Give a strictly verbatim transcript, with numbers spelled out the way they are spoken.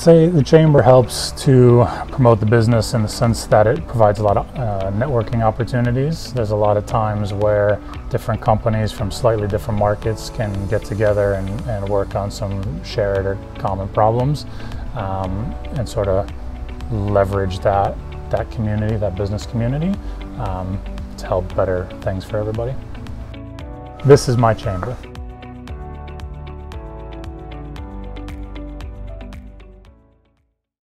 I'd say the chamber helps to promote the business in the sense that it provides a lot of uh, networking opportunities. There's a lot of times where different companies from slightly different markets can get together and, and work on some shared or common problems um, and sort of leverage that, that community, that business community um, to help better things for everybody. This is my chamber.